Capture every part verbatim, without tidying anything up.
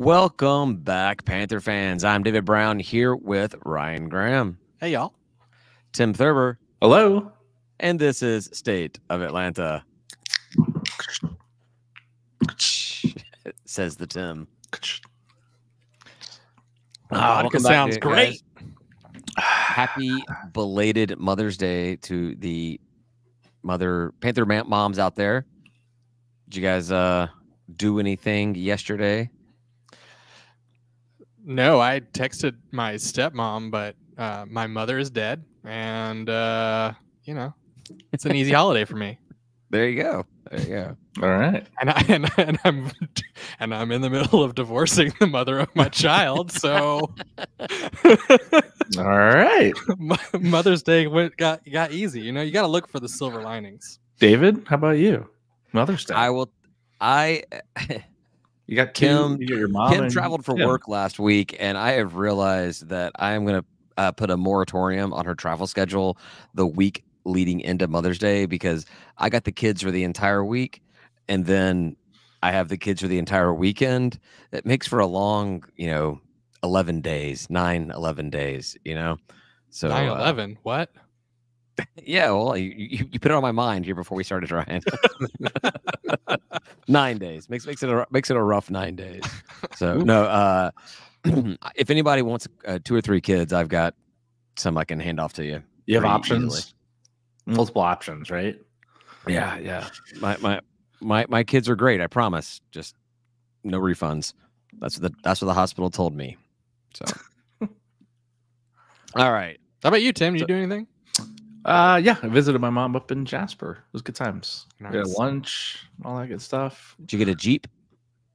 Welcome back, Panther fans. I'm David Brown here with Ryan Graham. Hey, y'all. Tim Thurber. Hello. And this is State of Atlanta. Says the Tim. Oh, it sounds great. Happy belated Mother's Day to the mother Panther moms out there. Did you guys uh, do anything yesterday? No, I texted my stepmom, but uh, my mother is dead, and uh, you know, it's an easy holiday for me. There you go. There you go. All right. And, I, and, and I'm and I'm in the middle of divorcing the mother of my child. So, all right. Mother's Day went got got easy. You know, you got to look for the silver linings. David, how about you? Mother's Day. I will. I. You got Kim. Kim, you got your mom. Kim traveled for Kim. work last week, and I have realized that I am going to uh, put a moratorium on her travel schedule the week leading into Mother's Day, because I got the kids for the entire week, and then I have the kids for the entire weekend. It makes for a long, you know, eleven days, nine, eleven days, you know? So nine, eleven, uh, what? Yeah, well, you, you, you put it on my mind here before we started, Ryan. Nine days. Makes makes it a, makes it a rough nine days. So, no, uh, if anybody wants uh, two or three kids, I've got some I can hand off to you. You have options? Easily. Multiple options, right? Yeah, yeah. My my my my kids are great. I promise. Just no refunds. That's what the that's what the hospital told me. So, all right. How about you, Tim? Did so, you do anything? Uh, yeah, I visited my mom up in Jasper. It was good times. Nice. We had lunch, all that good stuff. Did you get a Jeep?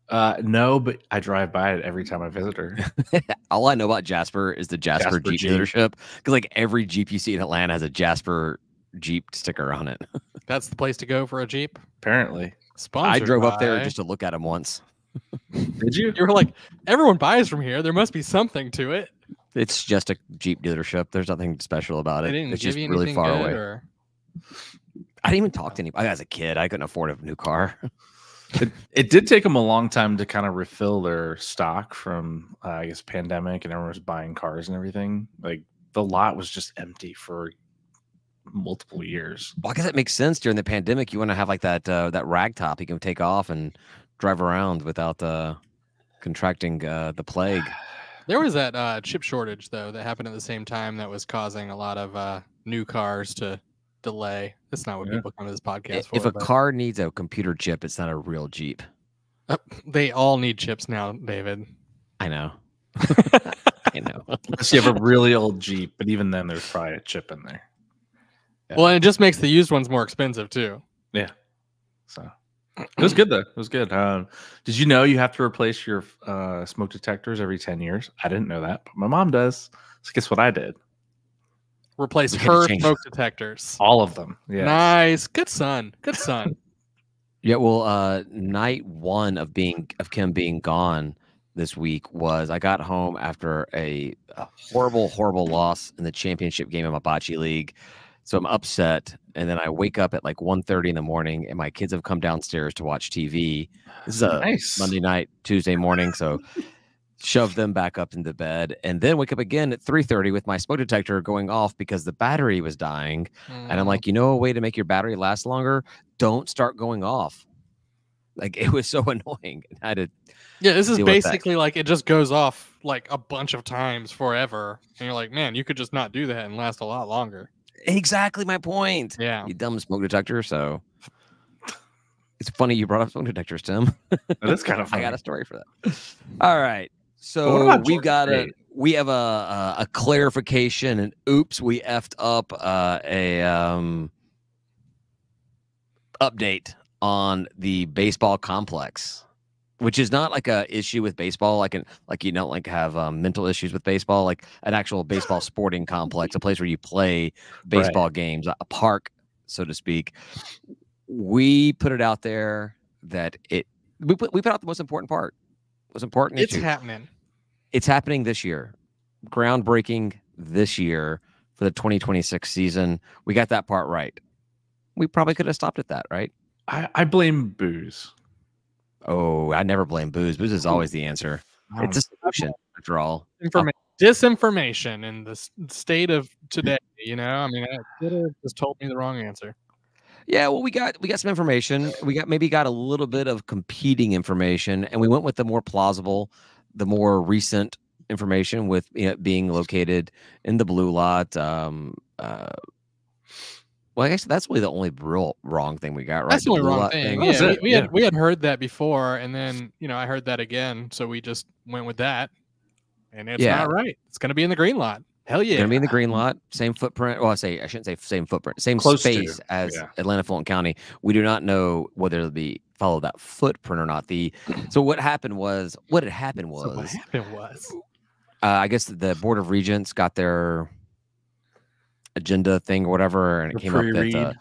Uh, no, but I drive by it every time I visit her. All I know about Jasper is the Jasper, Jasper Jeep, Jeep dealership, because like every Jeep you see in Atlanta has a Jasper Jeep sticker on it. That's the place to go for a Jeep, apparently. Sponsored I drove by... up there just to look at them once. Did you? You were like, everyone buys from here. There must be something to it. It's just a Jeep dealership. There's nothing special about it. Didn't it's just really far away. Or... I didn't even talk to anybody. As a kid, I couldn't afford a new car. it, it did take them a long time to kind of refill their stock from, uh, I guess, pandemic, and everyone was buying cars and everything. Like the lot was just empty for multiple years. Well, I guess that makes sense. During the pandemic, you want to have like that uh, that rag top you can take off and drive around without uh, contracting uh, the plague. There was that uh, chip shortage, though, that happened at the same time that was causing a lot of uh, new cars to delay. That's not what yeah. people come to this podcast if for. If a but... car needs a computer chip, it's not a real Jeep. Uh, they all need chips now, David. I know. I know. Unless you have a really old Jeep, but even then, there's probably a chip in there. Yeah. Well, and it just makes the used ones more expensive, too. Yeah. So... It was good, though. It was good. Um, did you know you have to replace your uh, smoke detectors every ten years? I didn't know that, but my mom does. So guess what I did? Replace we her smoke it. detectors. All of them. Yeah. Nice. Good son. Good son. Yeah, well, uh, night one of, being, of Kim being gone this week was I got home after a, a horrible, horrible loss in the championship game in my bocce league. So I'm upset, and then I wake up at like one thirty in the morning, and my kids have come downstairs to watch T V. This is a nice. Monday night, Tuesday morning, so shove them back up into bed, and then wake up again at three thirty with my smoke detector going off because the battery was dying. Mm. And I'm like, you know a way to make your battery last longer? Don't start going off. Like, it was so annoying. I had to yeah, this is basically like it just goes off like a bunch of times forever, and you're like, man, you could just not do that and last a lot longer. Exactly my point. Yeah, you dumb smoke detector. So it's funny you brought up smoke detectors, Tim. That's kind of funny. I got a story for that. All right, so we got a we have a, a a clarification, and oops, we effed up uh, a um update on the baseball complex, which is not like a issue with baseball. I can like you don't like have um, mental issues with baseball, like an actual baseball sporting complex, a place where you play baseball right. games, a park, so to speak. We put it out there that it we put we put out the most important part. Most important it's issue. happening. It's happening this year. Groundbreaking this year for the twenty twenty-six season. We got that part right. We probably could have stopped at that, right? I, I blame booze. Oh, I never blame booze. Booze is always the answer. It's a solution after all. Informa- disinformation in the state of today. You know, I mean, Twitter just told me the wrong answer. Yeah, well, we got we got some information. We got maybe got a little bit of competing information, and we went with the more plausible, the more recent information with you know, being located in the blue lot. Um, uh, well, I guess that's really the only real wrong thing we got. Right, that's the only wrong thing. thing. Yeah, yeah. We, we had we had heard that before, and then you know I heard that again, so we just went with that, and it's yeah. not right. It's going to be in the green lot. Hell yeah. It's going to be in the green lot. Same footprint. Well, I say, I shouldn't say same footprint. Same Close space to, as yeah. Atlanta-Fulton County. We do not know whether it'll be follow that footprint or not. The So what happened was, what had happened was, so what happened was, uh, I guess the Board of Regents got their agenda thing or whatever, and it came up that uh,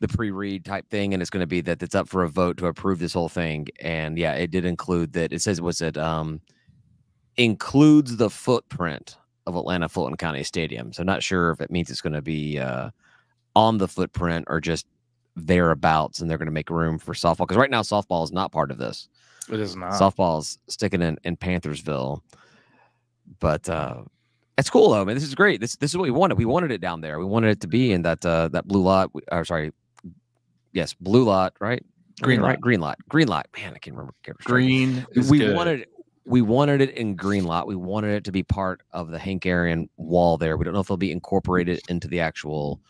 the pre-read type thing, and it's going to be that it's up for a vote to approve this whole thing. And yeah, it did include that. It says, was it um, includes the footprint of Atlanta-Fulton County Stadium. So I'm not sure if it means it's going to be uh, on the footprint or just thereabouts, and they're going to make room for softball. Because right now, softball is not part of this. It is not. Softball's sticking in, in Panthersville. But uh, it's cool, though. I mean, this is great. This this is what we wanted. We wanted it down there. We wanted it to be in that uh, that blue lot. Or sorry. Yes, blue lot, right? Green lot. Right? Green lot. Green lot. Man, I can't remember. Can't Green is We good. wanted it. We wanted it in green lot. We wanted it to be part of the Hank Aaron wall there. We don't know if it'll be incorporated into the actual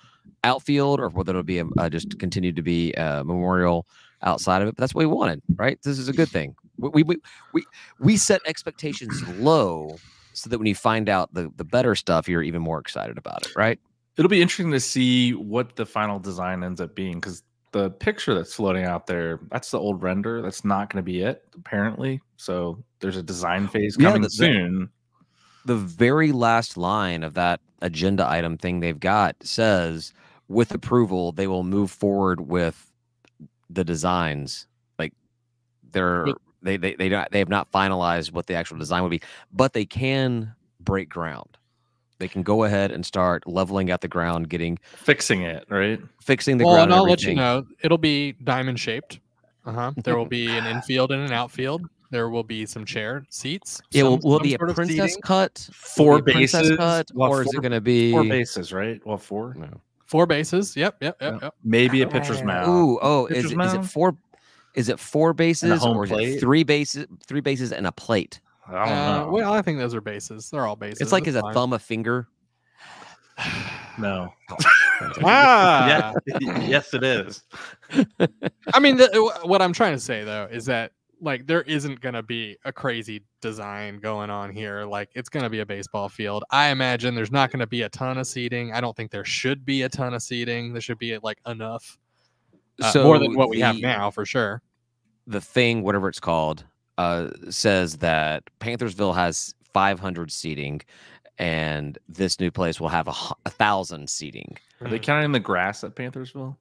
outfield or whether it'll be a, uh, just continue to be a memorial outside of it. But that's what we wanted, right? This is a good thing. We we we we set expectations low so that when you find out the the better stuff, you're even more excited about it, right? It'll be interesting to see what the final design ends up being, because the picture that's floating out there, that's the old render. That's not going to be it, apparently. So there's a design phase coming yeah, the, soon. The, the very last line of that agenda item thing they've got says, with approval, they will move forward with the designs. Like, they're, they they they, not, they have not finalized what the actual design would be, but they can break ground. They can go ahead and start leveling out the ground, getting fixing it, right? Fixing the well, ground. Well, and I'll and let you know, it'll be diamond shaped. Uh huh. There will be an infield and an outfield. There will be some chair seats. It will, will be a princess cut. Four bases. Cut, well, or four, is it going to be four bases? Right. Well, four. No. Four bases. Yep. Yep. Yep. yep. Maybe a pitcher's mound. Ooh. Oh. Is it, is it four? Is it four bases or is it three bases? Three bases and a plate. I don't uh, know. Well, I think those are bases. They're all bases. It's like is a thumb a finger? No. ah! yes, yes, it is. I mean, the, what I'm trying to say, though, is that like there isn't going to be a crazy design going on here. Like, it's going to be a baseball field. I imagine there's not going to be a ton of seating. I don't think there should be a ton of seating. There should be, like, enough. Uh, so more than what we the, have now, for sure. The thing, whatever it's called, Uh, says that Panthersville has five hundred seating, and this new place will have a, a thousand seating. Are they counting the grass at Panthersville?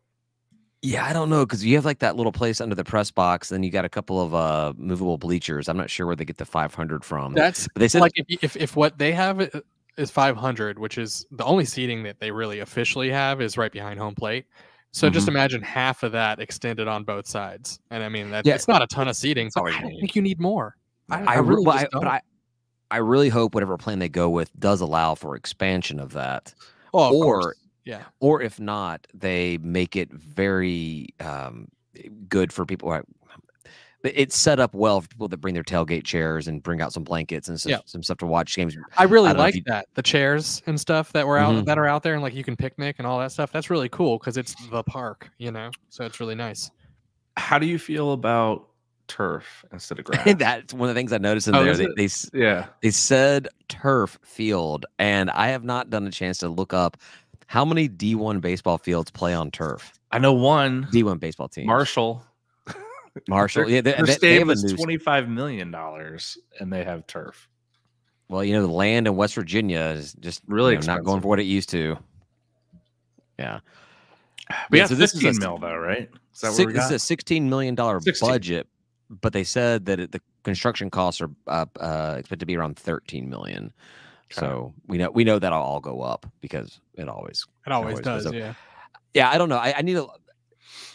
Yeah, I don't know, because you have like that little place under the press box, and you got a couple of uh, movable bleachers. I'm not sure where they get the five hundred from. That's but they said like if, if if what they have is five hundred, which is the only seating that they really officially have, is right behind home plate. So mm-hmm. just imagine half of that extended on both sides, and I mean that's yeah. it's not a ton of seating. So I don't think you need more. I, I, I really, well, I, but I, I really hope whatever plan they go with does allow for expansion of that. Oh, or of course. yeah, or if not, they make it very um, good for people. It's set up well for people that bring their tailgate chairs and bring out some blankets and some, yeah. some stuff to watch games. I really I like you... that the chairs and stuff that were out mm-hmm. that are out there, and like you can picnic and all that stuff. That's really cool because it's the park, you know. So it's really nice. How do you feel about turf instead of grass? That's one of the things I noticed in oh, there. They, they yeah they said turf field, and I have not done a chance to look up how many D one baseball fields play on turf. I know one D one baseball team, Marshall. Marshall, yeah, they, their they, stadium they have is twenty-five million dollars, and they have turf. Well, you know, the land in West Virginia is just really you know, not going for what it used to. Yeah, but yeah. So this is a mil though, right? Is that six, what we got? This is a sixteen million dollar budget, but they said that it, the construction costs are uh, uh, expected to be around thirteen million. Okay. So we know we know that'll all go up because it always it always, it always does. Yeah, yeah. I don't know. I, I need a.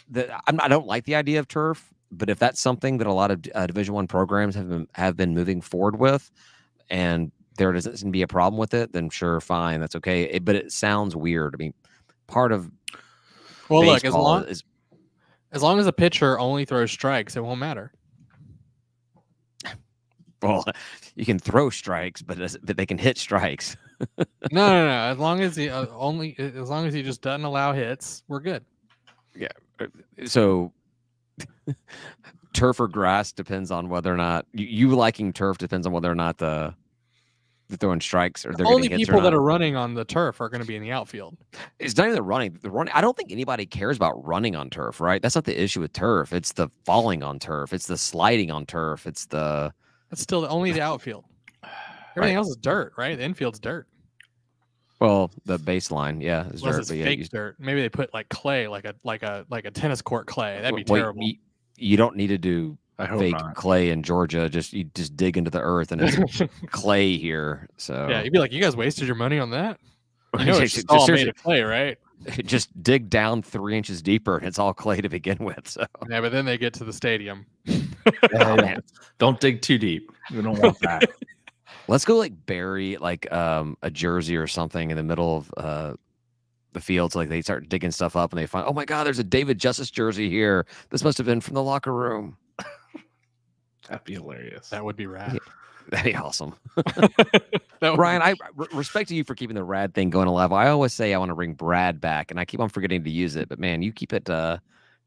The, I'm, I don't like the idea of turf. but if that's something that a lot of uh, Division I programs have been, have been moving forward with, and there doesn't seem to be a problem with it, then sure, fine, that's okay. It, but it sounds weird. I mean, part of well, look, as long is, as long as a pitcher only throws strikes, it won't matter. Well, you can throw strikes, but but they can hit strikes. no, no, no. As long as he uh, only, as long as he just doesn't allow hits, we're good. Yeah. So, turf or grass depends on whether or not you, you liking turf depends on whether or not the they're throwing strikes or they're the only people that are running on the turf are going to be in the outfield. It's not even the running. The running. I don't think anybody cares about running on turf, right? That's not the issue with turf. It's the falling on turf. It's the sliding on turf. It's the that's still the, only the outfield. Everything right. else is dirt, right? The infield's dirt. Well, the baseline, yeah, is dirt. It's but fake yeah, you, dirt. Maybe they put like clay, like a like a like a tennis court clay. That'd be well, terrible. You, you don't need to do. I hope fake not. clay in Georgia. Just you just dig into the earth and it's clay here. So yeah, you'd be like, you guys wasted your money on that. You know, it's just all made of clay, right? Just dig down three inches deeper and it's all clay to begin with. So yeah, but then they get to the stadium. Oh, man. Don't dig too deep. We don't want that. Let's go like bury like um a jersey or something in the middle of uh the fields. Like they start digging stuff up and they find, oh my God, there's a David Justice jersey here. This must have been from the locker room. That'd be hilarious. That would be rad. Yeah, that'd be awesome. Brian, I respect you for keeping the rad thing going alive. I always say I want to bring Brad back, and I keep on forgetting to use it. But man, you keep it, uh,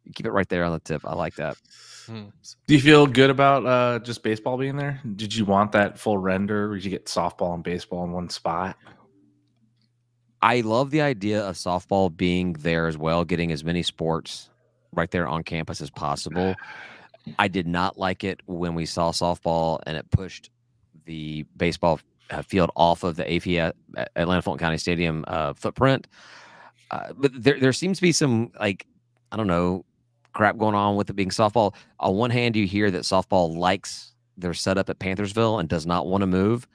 you keep it right there on the tip. I like that. Hmm. Do you feel good about uh, just baseball being there? Did you want that full render? Or did you get softball and baseball in one spot? I love the idea of softball being there as well, getting as many sports right there on campus as possible. I did not like it when we saw softball and it pushed the baseball field off of the A F C S Atlanta-Fulton County Stadium uh, footprint. Uh, but there, there seems to be some, like, I don't know, crap going on with it being softball. On one hand, you hear that softball likes their setup at Panthersville and does not want to move.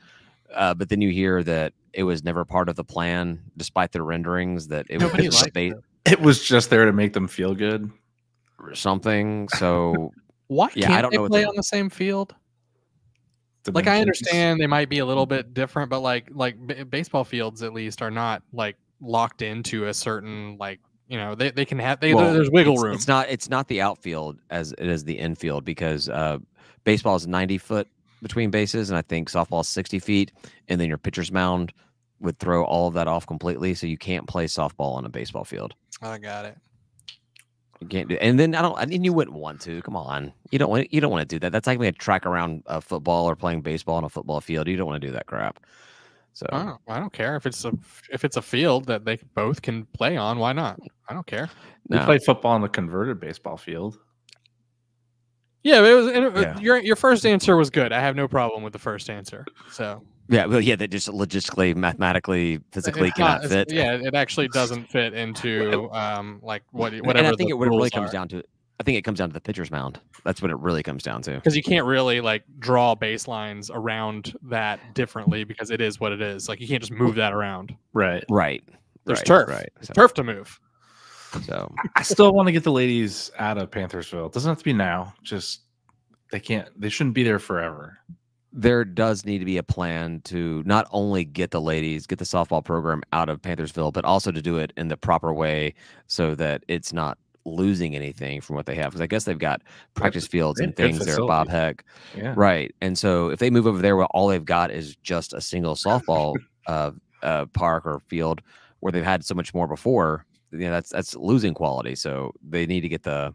Uh, but then you hear that it was never part of the plan, despite their renderings, that it, Nobody was, liked it. it was just there to make them feel good or something. So... Why yeah, can't I don't they know play on the same field? Dimensions. Like I understand they might be a little bit different, but like like b baseball fields at least are not like locked into a certain like you know they they can have they well, there's wiggle it's, room. It's not it's not the outfield as it is the infield because uh, baseball is ninety foot between bases, and I think softball is sixty feet, and then your pitcher's mound would throw all of that off completely, so you can't play softball on a baseball field. I got it. You can't do, and then I don't. I mean, you wouldn't want to. Come on, you don't want. You don't want to do that. That's like me a track around a football or playing baseball on a football field. You don't want to do that crap. So I don't, I don't care if it's a if it's a field that they both can play on. Why not? I don't care. No. We played football on the converted baseball field. Yeah, but it was. It, yeah. Your your first answer was good. I have no problem with the first answer. So. Yeah, well, yeah, that just logistically, mathematically, physically it's cannot not, fit. Yeah, it actually doesn't fit into um, like what whatever. And I think it really comes are. down to. I think it comes down to the pitcher's mound. That's what it really comes down to. Because you can't really like draw baselines around that differently because it is what it is. Like you can't just move that around. Right. Right. There's right, turf. Right. There's so, turf to move. So I still want to get the ladies out of Panthersville. It doesn't have to be now. Just they can't. They shouldn't be there forever. There does need to be a plan to not only get the ladies, get the softball program out of Panthersville, but also to do it in the proper way so that it's not losing anything from what they have. Because I guess they've got practice fields and things there at Bob Heck. Yeah. Right. And so if they move over there, well, all they've got is just a single softball uh, uh, park or field where they've had so much more before, you know, that's that's losing quality. So they need to get the...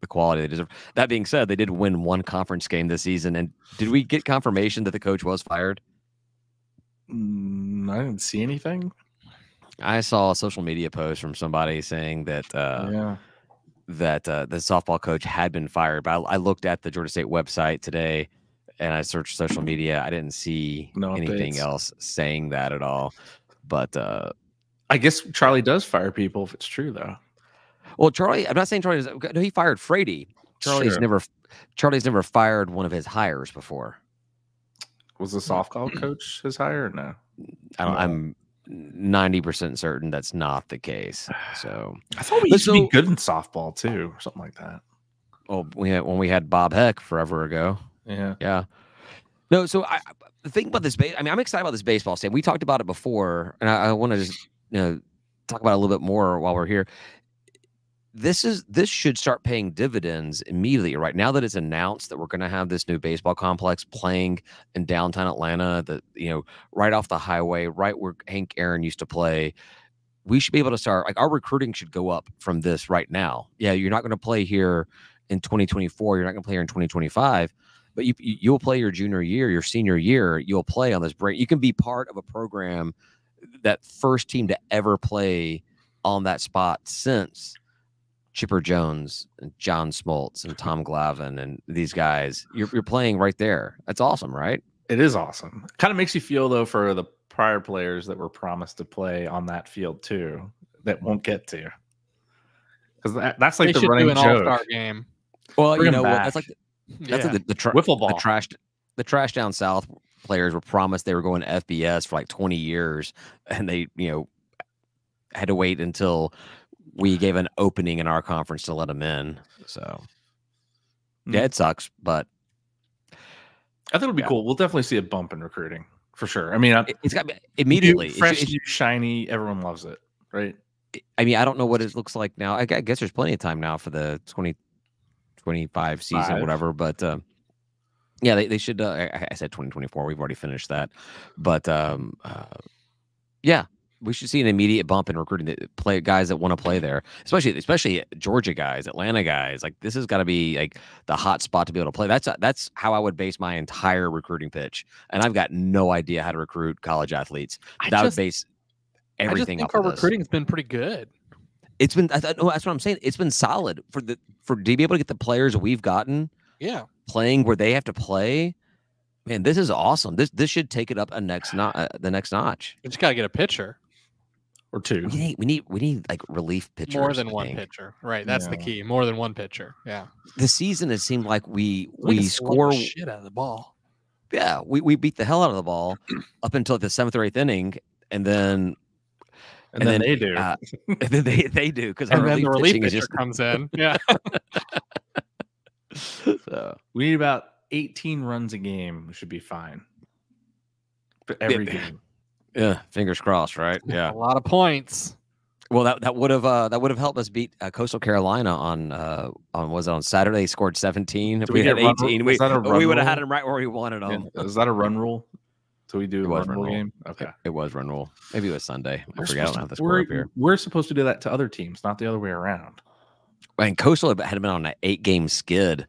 the quality they deserve. That being said, they did win one conference game this season. And did we get confirmation that the coach was fired? Mm, I didn't see anything. I saw a social media post from somebody saying that uh, yeah. that uh, the softball coach had been fired. But I, I looked at the Georgia State website today and I searched social media. I didn't see no anything else saying that at all. But uh, I guess Charlie does fire people if it's true, though. Well, Charlie, I'm not saying Charlie. No, he fired Frady. Charlie's sure. never, Charlie's never fired one of his hires before. Was the softball coach his hire? Or no, I don't, no. I'm ninety percent certain that's not the case. So I thought we used so, to be good in softball too, or something like that. oh, we had, when we had Bob Heck forever ago. Yeah. Yeah. No, so I, the thing about this, I mean, I'm excited about this baseball stand. We talked about it before, and I, I want to just, you know, talk about it a little bit more while we're here. This is this should start paying dividends immediately, right? Now that it's announced that we're going to have this new baseball complex playing in downtown Atlanta, that, you know, right off the highway, right where Hank Aaron used to play, we should be able to start, like, our recruiting should go up from this right now. Yeah, you're not going to play here in twenty twenty-four. You're not going to play here in twenty twenty-five. But you, you you'll play your junior year, your senior year. You'll play on this break. You can be part of a program, that first team to ever play on that spot since Chipper Jones and John Smoltz and Tom Glavine and these guys. You're, you're playing right there. That's awesome, right? It is awesome. Kind of makes you feel, though, for the prior players that were promised to play on that field too that won't get to, because that, that's like they the running do an joke. All-star game. Well, Bring you know, well, that's like the, that's yeah. like the, the tra wiffle ball. The trash, the trash down south players were promised they were going to F B S for like twenty years, and they, you know, had to wait until we gave an opening in our conference to let them in. So yeah, it sucks, but I think it'll be yeah. cool. We'll definitely see a bump in recruiting for sure. I mean, I, it's got immediately new, fresh, it's, new, shiny. Everyone loves it, right? I mean, I don't know what it looks like now. I guess there's plenty of time now for the twenty twenty-five season, Five. whatever. But um, yeah, they, they should. Uh, I said twenty twenty-four. We've already finished that, but um, uh, yeah. We should see an immediate bump in recruiting the play guys that want to play there, especially especially Georgia guys, Atlanta guys. Like, this has got to be like the hot spot to be able to play. That's a, that's how I would base my entire recruiting pitch. And I've got no idea how to recruit college athletes. That I just, would base everything. I just think our recruiting's been pretty good. It's been I th no, that's what I'm saying. It's been solid for the for to be able to get the players we've gotten. Yeah, playing where they have to play. Man, this is awesome. This this should take it up a next not uh, the next notch. We just gotta get a pitcher. Or two. We need, we need, we need like relief pitchers. More than one pitcher, right? That's yeah. the key. More than one pitcher. Yeah. The season, it seemed like we we, we score shit out of the ball. Yeah, we we beat the hell out of the ball up until the seventh or eighth inning, and then and, and then, then they do, uh, and then they they do because and then the relief pitcher just comes in. Yeah. So we need about eighteen runs a game. We should be fine. For every yeah. game. Yeah, fingers crossed, right? Yeah, a lot of points. Well, that that would have uh, that would have helped us beat uh, Coastal Carolina on uh, on was it on Saturday. They scored seventeen. If we, we had eighteen, we, we would have had them right where we wanted them. Yeah. Is that a run rule? So we do it a run, run rule game. Okay, it, it was run rule. Maybe it was Sunday. We're I forgot. I don't have the score up here. We're supposed to do that to other teams, not the other way around. And Coastal had been on an eight-game skid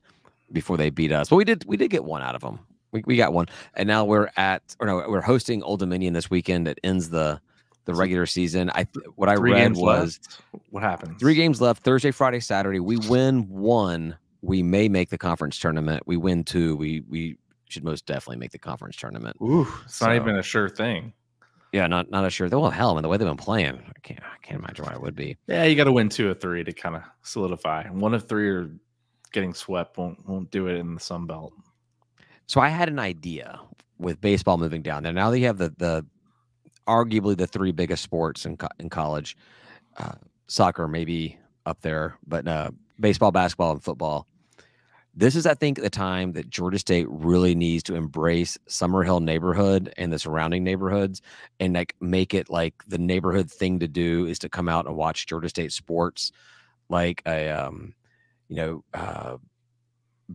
before they beat us, but we did we did get one out of them. We we got one, and now we're at or no, we're hosting Old Dominion this weekend. It ends the the regular season. I what I three read was left. What happened? Three games left: Thursday, Friday, Saturday. We win one, we may make the conference tournament. We win two, we we should most definitely make the conference tournament. Ooh, it's so, not even a sure thing. Yeah, not not a sure thing. Well, hell, I mean, the way they've been playing, I can't I can't imagine why it would be. Yeah, you got to win two of three to kind of solidify. One of three are getting swept. Won't won't do it in the Sun Belt. So I had an idea with baseball moving down there. Now that you have the the arguably the three biggest sports in co in college, uh, soccer maybe up there, but uh, baseball, basketball, and football. This is, I think, the time that Georgia State really needs to embrace Summerhill neighborhood and the surrounding neighborhoods, and like make it like the neighborhood thing to do is to come out and watch Georgia State sports, like a um, you know. Uh,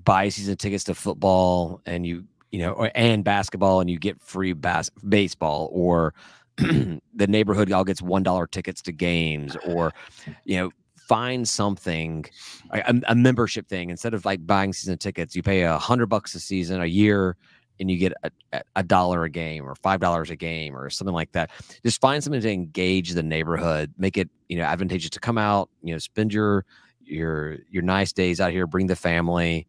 buy season tickets to football and you you know or, and basketball, and you get free bas baseball, or the neighborhood all gets one dollar tickets to games, or you know find something a, a membership thing instead of like buying season tickets. You pay a hundred bucks a season a year and you get a, a dollar a game or five dollars a game or something like that. Just find something to engage the neighborhood, make it you know advantageous to come out, you know spend your your your nice days out here, bring the family.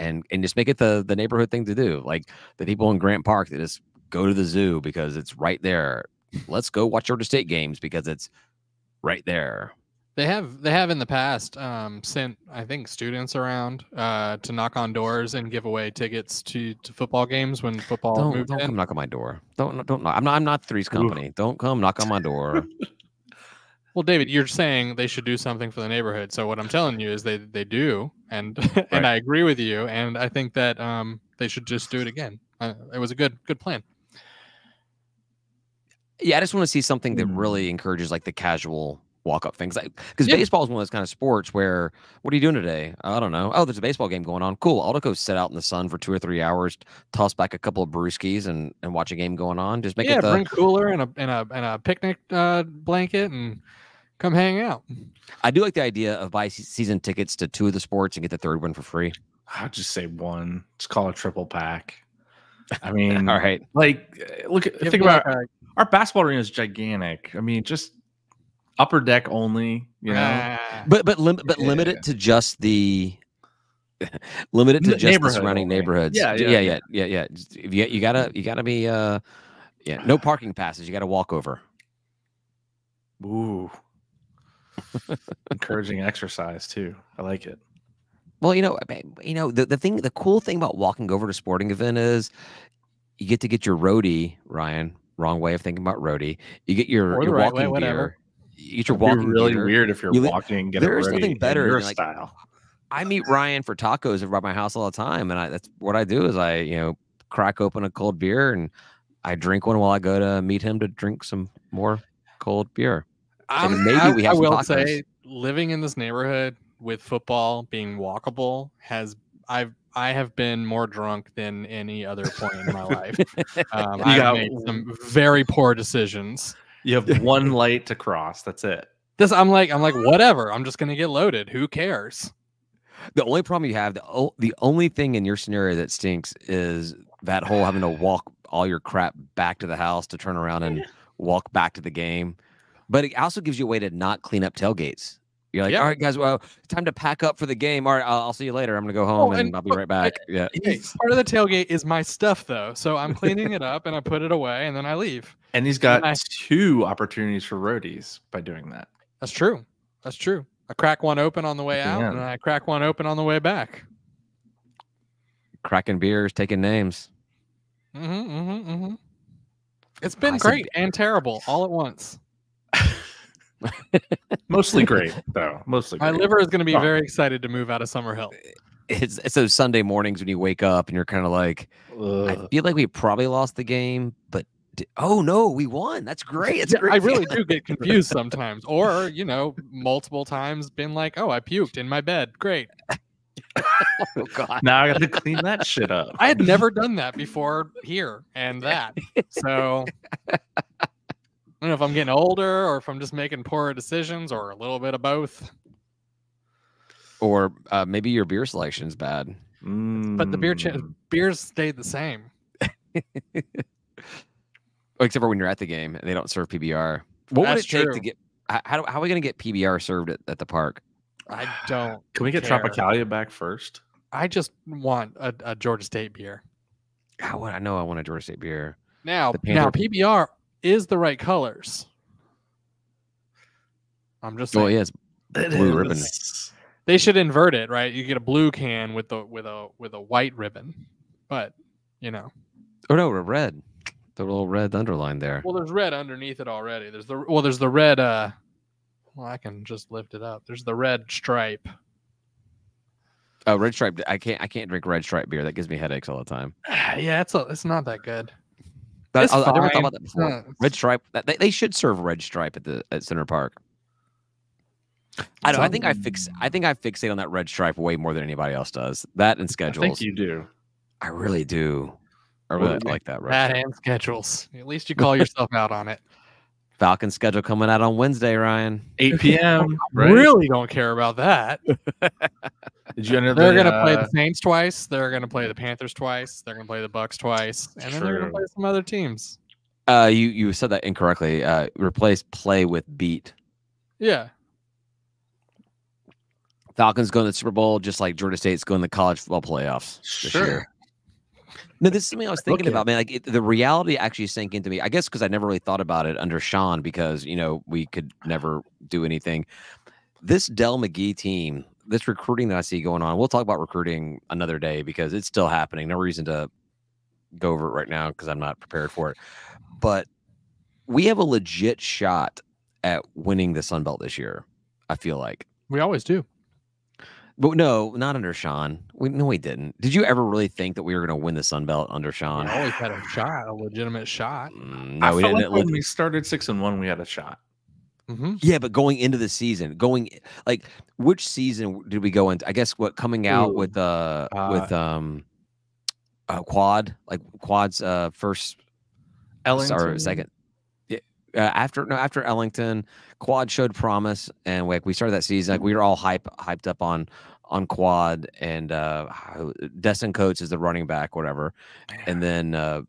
And and just make it the the neighborhood thing to do, like the people in Grant Park that just go to the zoo because it's right there. Let's go watch Georgia State games because it's right there. They have they have in the past um, sent I think students around uh, to knock on doors and give away tickets to to football games when football. Don't moved don't in. Come knock on my door. Don't don't knock. I'm not I'm not Three's Company. Ooh. Don't come knock on my door. Well, David, you're saying they should do something for the neighborhood. So what I'm telling you is they they do. and right. and I agree with you, and I think that um, they should just do it again. Uh, it was a good good plan. Yeah, I just want to see something that really encourages like the casual walk-up things, like because yeah. baseball is one of those kind of sports where, what are you doing today? I don't know. Oh, there's a baseball game going on. Cool. I'll go sit out in the sun for two or three hours, toss back a couple of brewskis, and and watch a game going on. Just make yeah, it the, bring cooler and a and a and a picnic uh, blanket and come hang out. I do like the idea of buy season tickets to two of the sports and get the third one for free. I'll just say one. Just call it triple pack. I mean, all right. Like, look, Give think about. A, Our basketball arena is gigantic. I mean, just upper deck only, you know. Ah, but but lim but yeah. limit it to just the limit it to the just the surrounding only. neighborhoods. Yeah, yeah, yeah, yeah, yeah. yeah. You, you gotta you gotta be uh, yeah. No parking passes. You gotta walk over. Ooh, encouraging exercise too. I like it. Well, you know, you know the the thing, the cool thing about walking over to a sporting event is you get to get your roadie, Ryan. Wrong way of thinking about roadie. You get your, your right walking way, gear. You get your It'd walking be really gear. weird if you're you, walking and get there's a roadie. There's nothing better in your than style. Like, I meet Ryan for tacos around my house all the time, and I, that's what I do is I, you know, crack open a cold beer and I drink one while I go to meet him to drink some more cold beer. Um, and maybe I, we have I will tacos. say, living in this neighborhood with football being walkable has I've I have been more drunk than any other point in my life. Um, I've made some very poor decisions. You have one light to cross. That's it. This I'm like I'm like whatever. I'm just gonna get loaded. Who cares? The only problem you have, the the only thing in your scenario that stinks is that whole having to walk all your crap back to the house to turn around and walk back to the game. But it also gives you a way to not clean up tailgates. You're like, yep. all right, guys, well, time to pack up for the game. All right, I'll, I'll see you later. I'm going to go home, oh, and, and I'll be right back. I, yeah. Part of the tailgate is my stuff, though. So I'm cleaning it up, and I put it away, and then I leave. And he's got and I, two opportunities for roadies by doing that. That's true. That's true. I crack one open on the way out, yeah. and I crack one open on the way back. Cracking beers, taking names. Mm-hmm, mm-hmm, mm-hmm. It's been I great and terrible all at once. Mostly great, though. Mostly great. My liver is going to be very excited to move out of Summerhill. It's, it's those Sunday mornings when you wake up and you're kind of like, ugh. I feel like we probably lost the game, but oh no, we won. That's great. It's yeah, great. I really do get confused sometimes, or you know, multiple times been like, oh, I puked in my bed. Great. Oh, God. Now I got to clean that shit up. I had never done that before here and that, so. I don't know if I'm getting older or if I'm just making poorer decisions or a little bit of both. Or uh, maybe your beer selection's bad. Mm. But the beer ch beers stayed the same. Except for when you're at the game and they don't serve P B R. What That's would it take true. to get... How, how are we going to get P B R served at, at the park? I don't Can we get care. Tropicalia back first? I just want a, a Georgia State beer. How would I know I want a Georgia State beer? Now, now P B R... is the right colors. I'm just saying. Oh, yes. Blue ribbon. They should invert it, right? You get a blue can with the with a with a white ribbon. But, you know. Oh no, a red. The little red underline there. Well, there's red underneath it already. There's the well, there's the red uh well, I can just lift it up. There's the red stripe. Oh, red stripe. I can't I can't drink red stripe beer. That gives me headaches all the time. Yeah, it's a, it's not that good. That, I, I never thought about that before. Yeah. Red stripe. That, they, they should serve red stripe at the at Center Park. I don't. I think I fix. I think I fixate on that red stripe way more than anybody else does. That and schedules. I think you do. I really do. I really well, like that. Red that stripe. and schedules. At least you call yourself out on it. Falcon schedule coming out on Wednesday, Ryan. eight P M Right? Really don't care about that. Did you know they're the, gonna uh, play the Saints twice? They're gonna play the Panthers twice. They're gonna play the Bucs twice, and then true. they're gonna play some other teams. Uh, you you said that incorrectly. Uh, replace play with beat. Yeah. Falcons going to the Super Bowl, just like Georgia State's going to the college football playoffs this sure. year. No, this is something I was thinking okay. about, man. Like it, the reality actually sank into me, I guess, because I never really thought about it under Sean because, you know, we could never do anything. This Del McGee team, this recruiting that I see going on, we'll talk about recruiting another day because it's still happening. No reason to go over it right now because I'm not prepared for it. But we have a legit shot at winning the Sun Belt this year, I feel like. We always do. But no, not under Sean. We, no, we didn't. Did you ever really think that we were going to win the Sun Belt under Sean? I always had a shot, a legitimate shot. Mm, no, I we felt didn't. Like when we started six and one, we had a shot. Mm-hmm. Yeah, but going into the season, going like which season did we go into? I guess what coming out Ooh. with uh, uh with um uh, quad like quad's uh first or second. Uh, after no, after Ellington, Quad showed promise, and like we started that season, like we were all hype, hyped up on on Quad, and uh, Destin Coates is the running back, whatever. And then uh,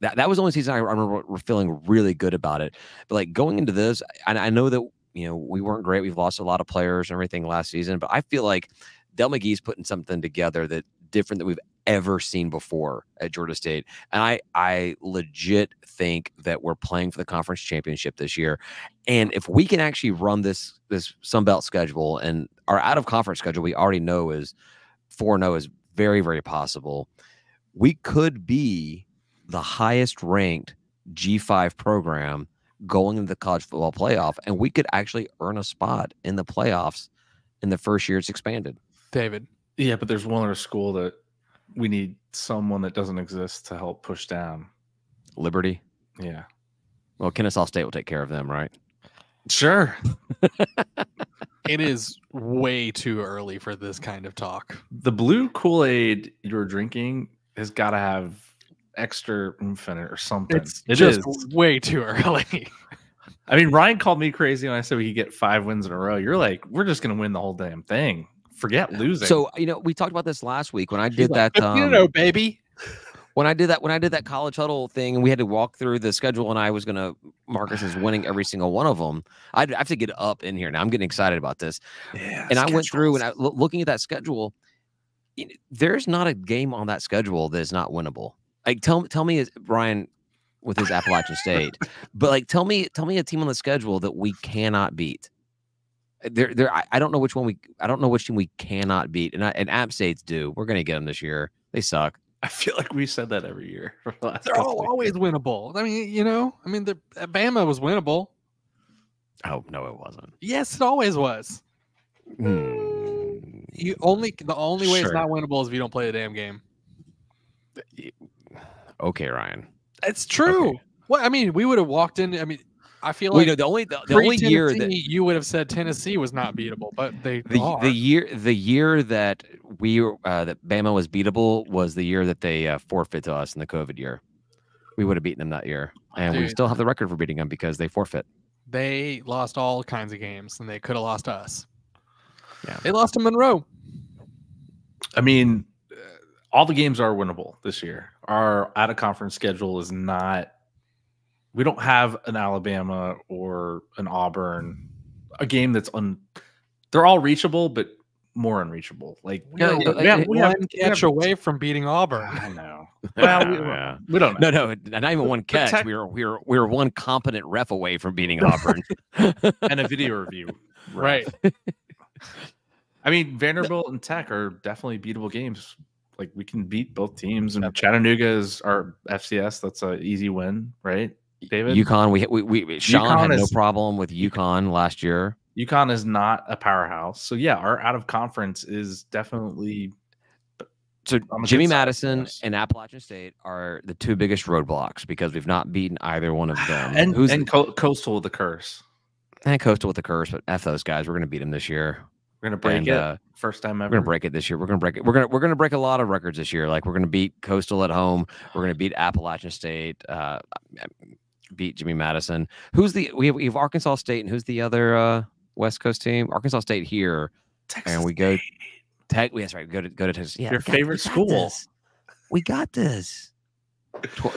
that that was the only season I remember we're feeling really good about it. But like going into this, and I know that you know we weren't great. We've lost a lot of players and everything last season, but I feel like Del McGee's putting something together that different that we've ever seen before at Georgia State. And I, I legit think that we're playing for the conference championship this year. And if we can actually run this, this Sun Belt schedule and our out of conference schedule, we already know is four and oh is very, very possible. We could be the highest ranked G five program going into the college football playoff. And we could actually earn a spot in the playoffs in the first year it's expanded. David. Yeah, but there's one other school that we need someone that doesn't exist to help push down. Liberty? Yeah. Well, Kennesaw State will take care of them, right? Sure. It is way too early for this kind of talk. The blue Kool-Aid you're drinking has got to have extra oomph in it or something. It's it just is. way too early. I mean, Ryan called me crazy when I said we could get five wins in a row. You're like, we're just going to win the whole damn thing. Forget losing. So, you know, we talked about this last week when I did like, that, um, you know, baby, when I did that, when I did that college huddle thing and we had to walk through the schedule and I was going to, Marcus is winning every single one of them. I'd I have to get up in here now. I'm getting excited about this. Yeah, and I went through and I looking at that schedule, you know, there's not a game on that schedule that is not winnable. Like tell, tell me is Brian with his Appalachian State, but like, tell me, tell me a team on the schedule that we cannot beat. There, there. I, I don't know which one we. I don't know which team we cannot beat, and I, and App State's do. We're gonna get them this year. They suck. I feel like we said that every year. The they're all weeks. always winnable. I mean, you know. I mean, the Bama was winnable. Oh no, it wasn't. Yes, it always was. Mm. You only the only way sure. it's not winnable is if you don't play the damn game. Okay, Ryan. It's true. Okay. Well, I mean, we would have walked in. I mean. I feel like well, you know, the only the, the only year that you would have said Tennessee was not beatable, but they the, are. the year the year that we uh, that Bama was beatable was the year that they uh, forfeit to us in the COVID year. We would have beaten them that year, and Dude. we still have the record for beating them because they forfeit. They lost all kinds of games, and they could have lost us. Yeah, they lost to Monroe. I mean, all the games are winnable this year. Our out of conference schedule is not. We don't have an Alabama or an Auburn, a game that's un. They're all reachable, but more unreachable. Like we, yeah, we have one catch away from beating Auburn. I know. Well, we, yeah. we don't. Know. No, no, not even one catch. Tech, we were, we were, we were one competent ref away from beating Auburn, and a video review. Right. right. I mean, Vanderbilt and Tech are definitely beatable games. Like we can beat both teams, and Chattanooga is our F C S. That's an easy win, right? David? UConn, we we we Sean UConn had is, no problem with UConn last year. UConn is not a powerhouse, so yeah, our out of conference is definitely. So Jimmy Madison and Appalachian State are the two biggest roadblocks because we've not beaten either one of them. and Who's and Co Coastal with the curse. And Coastal with the curse, but F those guys. We're gonna beat them this year. We're gonna break and, it uh, first time ever. We're gonna break it this year. We're gonna break it. We're gonna we're gonna break a lot of records this year. Like we're gonna beat Coastal at home. We're gonna beat Appalachian State. Uh, beat Jimmy Madison. Who's the we have, we have Arkansas State and who's the other uh West Coast team? Arkansas State here. Texas and we go Tech. Yes, right. We go to go to Texas. Yeah, your favorite got, school. This. We got this.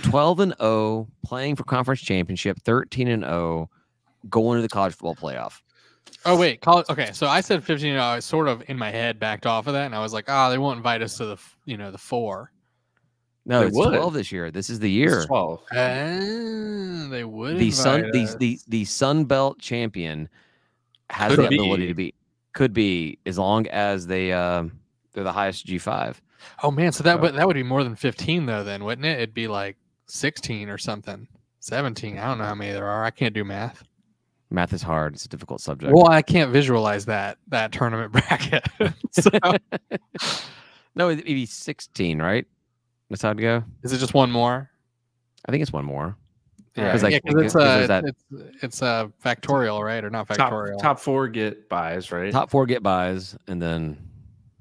twelve and oh, playing for conference championship. thirteen and oh, going to the college football playoff. Oh wait, college. Okay, so I said fifteen. And I was sort of in my head backed off of that, and I was like, oh, they won't invite us to the you know the four. No, they it's would. twelve this year. This is the year. It's twelve. Uh, they would. The Sun, the, the, the Sun Belt champion has could the be. ability to be. Could be as long as they um, they're the highest G five. Oh man, so that would that would be more than fifteen though. Then wouldn't it? It'd be like sixteen or something, seventeen. I don't know how many there are. I can't do math. Math is hard. It's a difficult subject. Well, I can't visualize that that tournament bracket. So. No, it'd be sixteen, right? That's how it'd go. Is it just one more? I think it's one more. Yeah, because yeah, it's, uh, it's, it's uh, factorial, right? Or not factorial. Top, top four get buys, right? Top four get buys, and then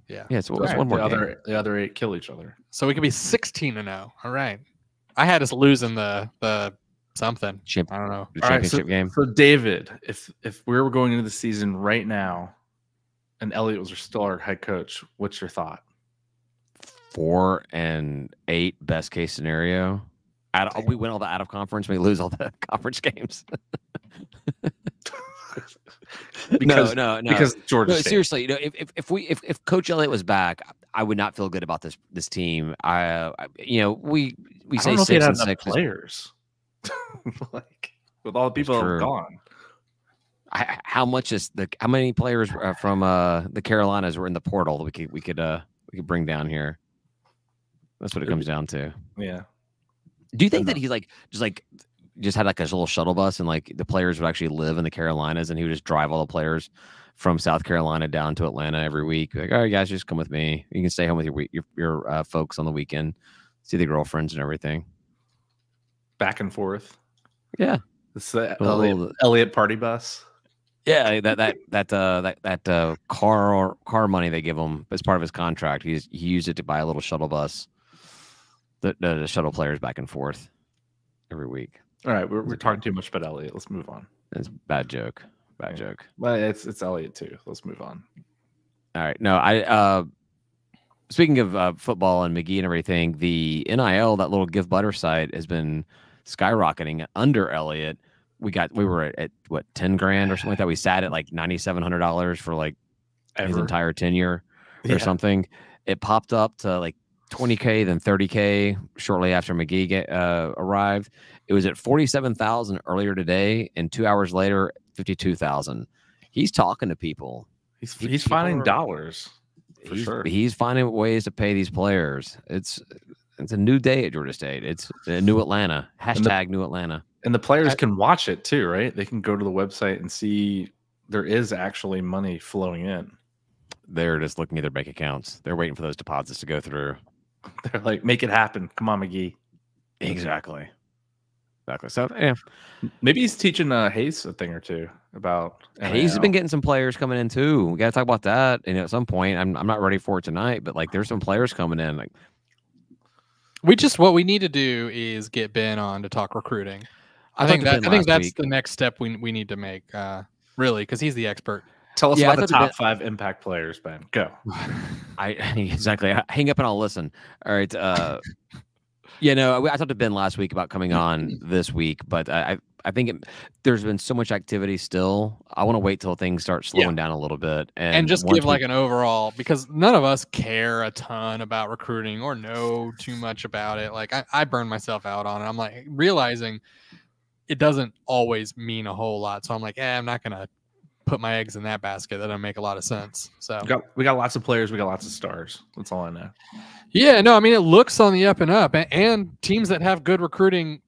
yeah, yeah. So right. one more. The other, the other eight kill each other. So we could be sixteen and zero. All right. I had us losing the the. Something. Champ- I don't know. The championship All right, so, game. So David, if if we were going into the season right now, and Elliot was still our head coach, what's your thought? Four and eight, best case scenario. Out, we win all the out of conference. We lose all the conference games. because, no, no, no. Because Georgia. No, seriously, you know, if, if if we if if Coach Elliot was back, I would not feel good about this this team. I, I you know we we I say don't know six if and six players. Like with all the people that have gone, I, how much is the how many players uh, from uh, the Carolinas were in the portal that we could we could uh, we could bring down here? That's what it comes down to. Yeah. Do you think that he like just like just had like a little shuttle bus and like the players would actually live in the Carolinas and he would just drive all the players from South Carolina down to Atlanta every week? Like, all right, guys, just come with me. You can stay home with your your, your uh, folks on the weekend, see the girlfriends and everything. Back and forth. Yeah. It's the Elliot, Elliot party bus. Yeah, that that that uh, that that uh, car or car money they give him as part of his contract. He's he used it to buy a little shuttle bus. The, the, the shuttle players back and forth every week. All right, we're, we're talking too much about Elliot. Let's move on. It's bad joke. Bad yeah. joke. Well, it's it's Elliot too. Let's move on. All right. No, I. Uh, speaking of uh, football and McGee and everything, the N I L, that little Give Butter site, has been skyrocketing under Elliot. We got we were at, at what ten grand or something like that. We sat at like ninety seven hundred dollars for like Ever. his entire tenure or yeah. something. It popped up to like twenty k, then thirty k shortly after McGee get, uh, arrived. It was at forty seven thousand earlier today, and two hours later, fifty two thousand. He's talking to people. He's he's, he's finding are, dollars. For he's, sure. he's finding ways to pay these players. It's. It's a new day at Georgia State. It's a new Atlanta. Hashtag the, new Atlanta. And the players I, can watch it too, right? They can go to the website and see there is actually money flowing in. They're just looking at their bank accounts. They're waiting for those deposits to go through. They're like, make it happen. Come on, McGee. Exactly. Exactly. So yeah. Maybe he's teaching uh, Hayes a thing or two about N I L. Hayes has been getting some players coming in too. We gotta talk about that. And at some point, I'm I'm not ready for it tonight, but like there's some players coming in. Like We just what we need to do is get Ben on to talk recruiting. I, I think that I think that's week. the next step we we need to make, uh, really, because he's the expert. Tell us yeah, about the top ben, five impact players, Ben. Go. I exactly. I hang up and I'll listen. All right. Uh, you know, I, I talked to Ben last week about coming on this week, but I I think it, there's been so much activity still. I want to wait till things start slowing yeah. down a little bit and, and just give like we... an overall, because none of us care a ton about recruiting or know too much about it. Like I, I burn myself out on it. I'm like realizing it doesn't always mean a whole lot. So I'm like, eh, I'm not going to put my eggs in that basket. That doesn't make a lot of sense. So we got, we got lots of players. We got lots of stars. That's all I know. Yeah, no, I mean, it looks on the up and up, and, and teams that have good recruiting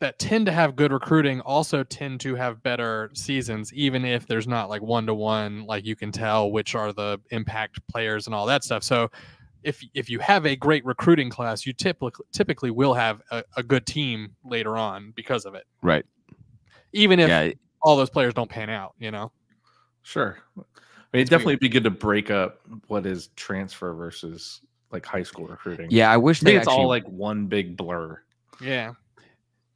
that tend to have good recruiting also tend to have better seasons, even if there's not like one-to-one, like you can tell which are the impact players and all that stuff. So if if you have a great recruiting class, you typically typically will have a, a good team later on because of it. Right. Even if yeah. all those players don't pan out, you know? Sure. I mean, it'd definitely weird. be good to break up what is transfer versus like high school recruiting. Yeah, I wish I they think actually... it's all like one big blur. Yeah.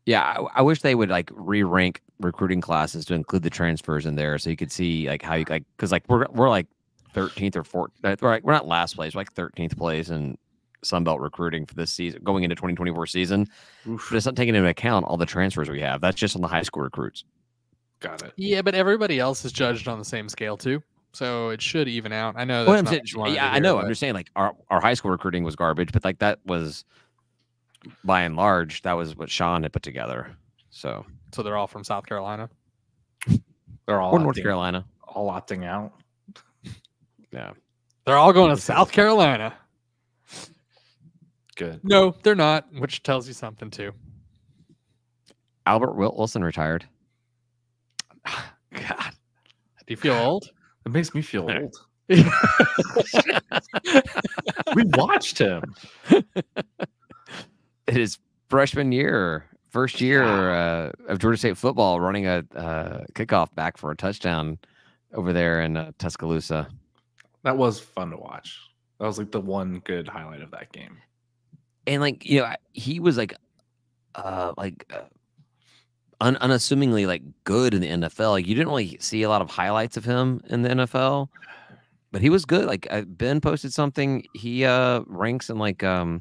Yeah, I, I wish they would like re-rank recruiting classes to include the transfers in there, so you could see like how you like because like we're we're like thirteenth or fourteenth, we're, like, we're not last place, we're like thirteenth place in Sun Belt recruiting for this season going into twenty twenty-four season. Oof. But it's not taking into account all the transfers we have. That's just on the high school recruits. Got it. Yeah, but everybody else is judged on the same scale too, so it should even out. I know. That's well, not saying, what you yeah, hear, I know. But... I'm just saying like our our high school recruiting was garbage, but like that was. By and large, that was what Sean had put together. So, so they're all from South Carolina. They're all or North opting, Carolina, all opting out. Yeah, they're all going to South Carolina. Good. No, they're not, which tells you something too. Albert Wilson retired. Do you feel old? It makes me feel old. We watched him. It is freshman year, first year uh, of Georgia State football, running a uh, kickoff back for a touchdown over there in uh, Tuscaloosa. That was fun to watch. That was like the one good highlight of that game. And like, you know, he was like, uh, like uh, un unassumingly like good in the N F L. Like, you didn't really see a lot of highlights of him in the N F L, but he was good. Like uh, Ben posted something. He uh, ranks in like um,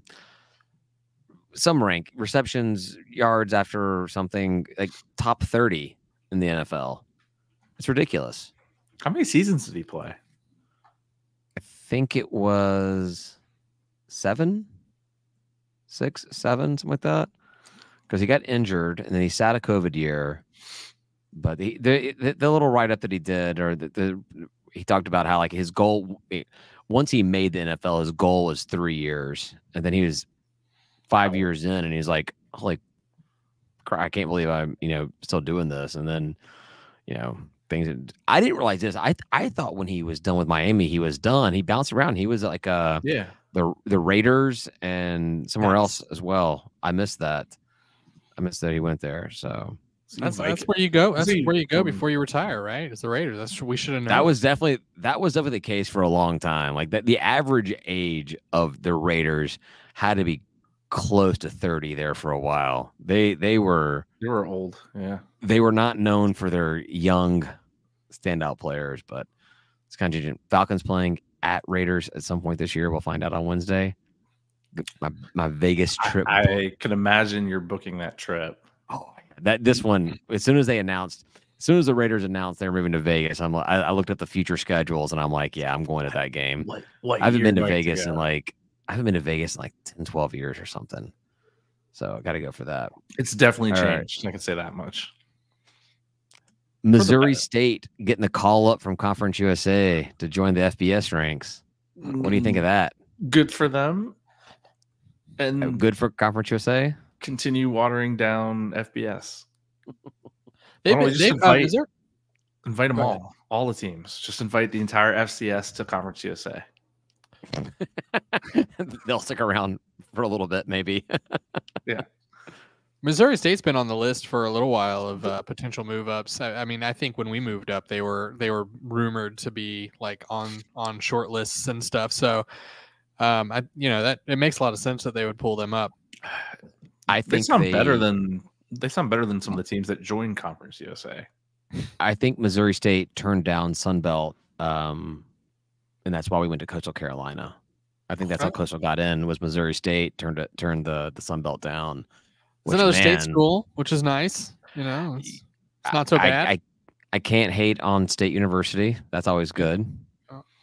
some rank receptions, yards after something, like top thirty in the N F L. It's ridiculous. How many seasons did he play? I think it was seven. Six, seven, something like that, because he got injured and then he sat a COVID year. But the the, the little write up that he did, or the, the he talked about how like his goal once he made the N F L, his goal was three years, and then he was five wow. years in, and he's like, holy crap, I can't believe I'm you know still doing this. And then you know things that, I didn't realize this. I I thought when he was done with Miami, he was done. He bounced around. He was like a yeah. The the Raiders and somewhere nice. else as well. I missed that. I missed that he went there. So that's, like that's where you go. That's where you go before you retire, right? It's the Raiders. That's we should have known. That was definitely that was definitely the case for a long time. Like that, the average age of the Raiders had to be close to thirty there for a while. They they were they were old. Yeah, they were not known for their young standout players, but it's kind of Falcons playing at Raiders at some point this year. We'll find out on Wednesday. My, my Vegas trip. I, I could imagine you're booking that trip. Oh, that this one. As soon as they announced, as soon as the Raiders announced they're moving to Vegas, I'm like, I, I looked at the future schedules and I'm like, yeah, I'm going to that game. What, what I haven't been to Vegas to in like, I haven't been to Vegas in like ten, twelve years or something. So I got to go for that. It's definitely All changed. Right. I can say that much. Missouri State getting the call up from Conference U S A to join the F B S ranks. What do you think of that? Good for them. And good for Conference U S A. Continue watering down F B S. They've been, they've, invite, uh, invite them all. All the teams. Just invite the entire F C S to Conference U S A. They'll stick around for a little bit, maybe. Yeah. Missouri State's been on the list for a little while of uh, potential move ups. I, I mean, I think when we moved up, they were they were rumored to be like on on short lists and stuff. So, um, I you know that it makes a lot of sense that they would pull them up. I think they sound they, better than they sound better than some of the teams that joined Conference U S A. I think Missouri State turned down Sun Belt, um, and that's why we went to Coastal Carolina. I think that's how Coastal got in. Was Missouri State turned it, turned the the Sun Belt down. It's which, another man, state school, which is nice. You know, it's, it's not so I, bad. I, I can't hate on State University. That's always good.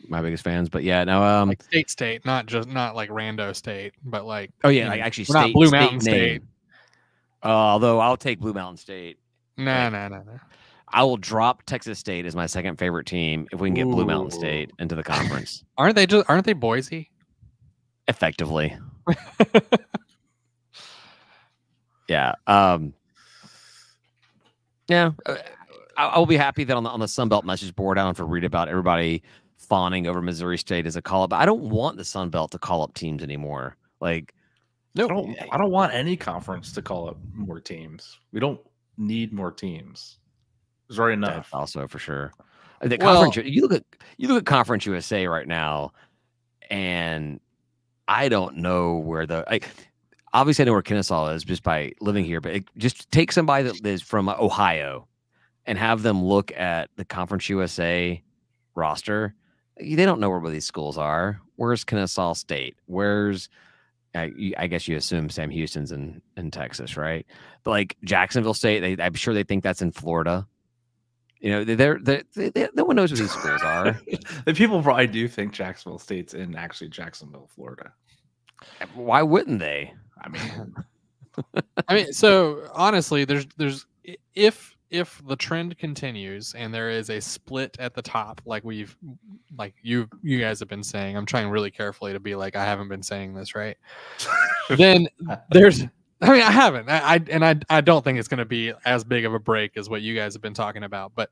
My biggest fans, but yeah, no. Um, like state, state, not just not like rando state, but like oh yeah, like know, actually state, not Blue state Mountain State. Uh, although I'll take Blue Mountain State. No, no, no, no. I will drop Texas State as my second favorite team if we can get Ooh. Blue Mountain State into the conference. Aren't they just? Aren't they Boise? Effectively. Yeah, um, yeah. I, I will be happy that on the on the Sun Belt message board, I don't have to read about everybody fawning over Missouri State as a call up. I don't want the Sun Belt to call up teams anymore. Like, no, I don't, I don't want any conference to call up more teams. We don't need more teams. There's already enough. Also, for sure, the well, conference. You look at you look at Conference U S A right now, and I don't know where the. Like, obviously, I know where Kennesaw is just by living here, but it, just take somebody that is from Ohio and have them look at the Conference U S A roster. They don't know where these schools are. Where's Kennesaw State? Where's, I, I guess you assume Sam Houston's in, in Texas, right? But like Jacksonville State, they, I'm sure they think that's in Florida. You know, they're, they're, they're, they're, no one knows where these schools are. The people probably do think Jacksonville State's in actually Jacksonville, Florida. Why wouldn't they? I mean, I mean, so honestly, there's, there's, if, if the trend continues and there is a split at the top, like we've, like you, you guys have been saying, I'm trying really carefully to be like, I haven't been saying this, right? Then there's, I mean, I haven't. I, I and I I don't think it's going to be as big of a break as what you guys have been talking about. But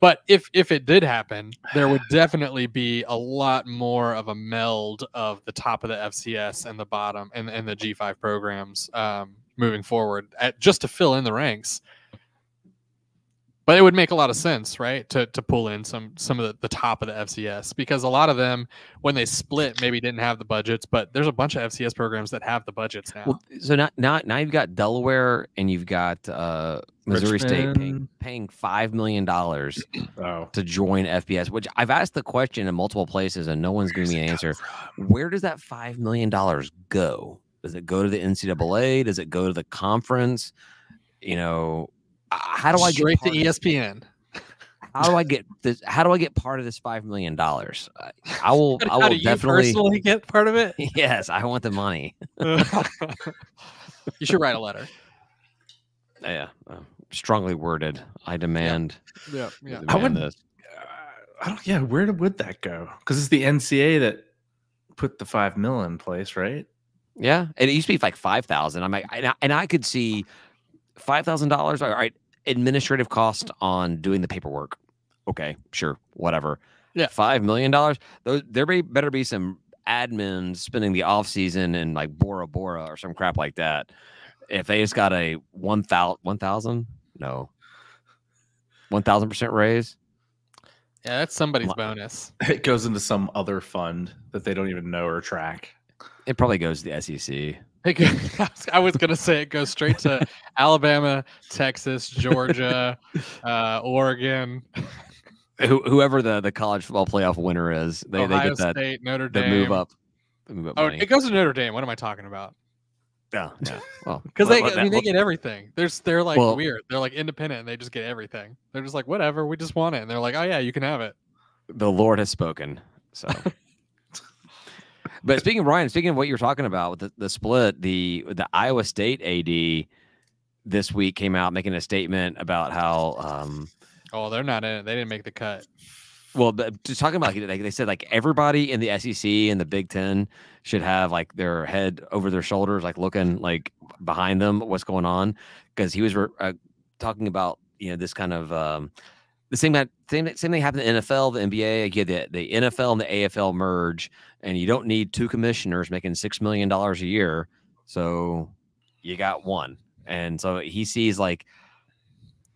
but if if it did happen, there would definitely be a lot more of a meld of the top of the F C S and the bottom and and the G five programs um, moving forward, at, just to fill in the ranks. But it would make a lot of sense, right, to to pull in some some of the, the top of the F C S, because a lot of them, when they split, maybe didn't have the budgets, but there's a bunch of F C S programs that have the budgets now. Well, so not, not, now you've got Delaware and you've got uh, Missouri Richmond. State paying, paying five million dollars oh. to join F B S, which I've asked the question in multiple places and no one's giving me an answer. From? Where does that five million dollars go? Does it go to the N C double A? Does it go to the conference? You know... How do I get straight to E S P N? How do I get this? How do I get part of this five million dollars? I will. I will how do you definitely personally get part of it. Yes, I want the money. You should write a letter. Yeah, uh, strongly worded. I demand. Yeah, yeah. yeah. I, demand I wouldn't. This. Uh, I don't. Yeah, where would that go? Because it's the N C A A that put the five mil in place, right? Yeah, and it used to be like five thousand. I'm like, and I, and I could see. five thousand dollars, all right, administrative cost on doing the paperwork. Okay, sure, whatever. Yeah. five million dollars, those, there be, better be some admins spending the off season in like Bora Bora or some crap like that. If they just got a one thousand, no, one thousand percent raise. Yeah, that's somebody's My, bonus. It goes into some other fund that they don't even know or track. It probably goes to the S E C. I was going to say it goes straight to Alabama, Texas, Georgia, uh, Oregon. Who, whoever the, the college football playoff winner is, they, Ohio they get that State, Notre Dame. The move up. The move up oh, money. It goes to Notre Dame. What am I talking about? Yeah, yeah. Well, because they, I mean, they get everything. They're they're like well, weird. They're like independent, and they just get everything. They're just like whatever. We just want it, and they're like, oh yeah, you can have it. The Lord has spoken. So. But speaking of Ryan, speaking of what you're talking about with the, the split, the the Iowa State A D this week came out making a statement about how. Um, oh, they're not in it. They didn't make the cut. Well, but just talking about like, they said like everybody in the S E C and the Big Ten should have like their head over their shoulders, like looking like behind them what's going on, because he was uh, talking about you know this kind of. Um, The same, same, same thing happened in the N F L, the N B A. Again, the, the N F L and the A F L merge, and you don't need two commissioners making six million dollars a year. So you got one. And so he sees like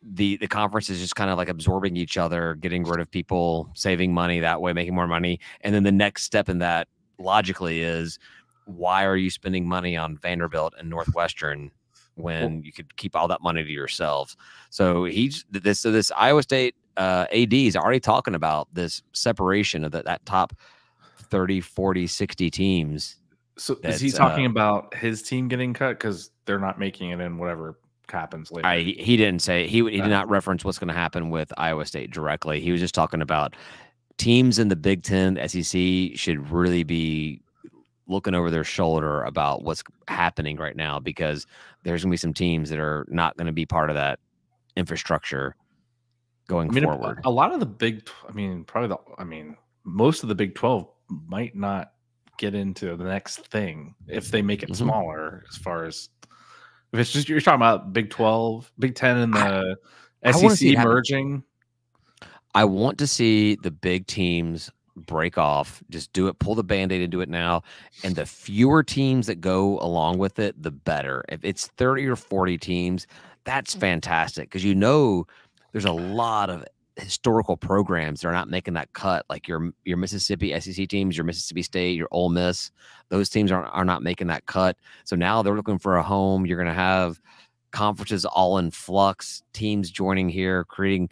the, the conference is just kind of like absorbing each other, getting rid of people, saving money that way, making more money. And then the next step in that logically is why are you spending money on Vanderbilt and Northwestern when you could keep all that money to yourselves? So he's this, so this Iowa State. Uh, A D is already talking about this separation of the, that top thirty, forty, sixty teams. So is he talking uh, about his team getting cut? Because they're not making it in whatever happens later. I, he didn't say, he, he did not reference what's going to happen with Iowa State directly. He was just talking about teams in the Big Ten, S E C should really be looking over their shoulder about what's happening right now, because there's going to be some teams that are not going to be part of that infrastructure going I mean, forward. A lot of the big, I mean, probably the, I mean, most of the Big twelve might not get into the next thing if they make it mm-hmm. smaller, as far as if it's just, you're talking about Big twelve, Big ten and the I, S E C I merging. I want to see the big teams break off, just do it, pull the Band-Aid and do it now. And the fewer teams that go along with it, the better. If it's thirty or forty teams, that's fantastic. Cause you know, there's a lot of historical programs that are not making that cut, like your your Mississippi S E C teams, your Mississippi State, your Ole Miss. Those teams are, are not making that cut. So now they're looking for a home. You're going to have conferences all in flux, teams joining here, creating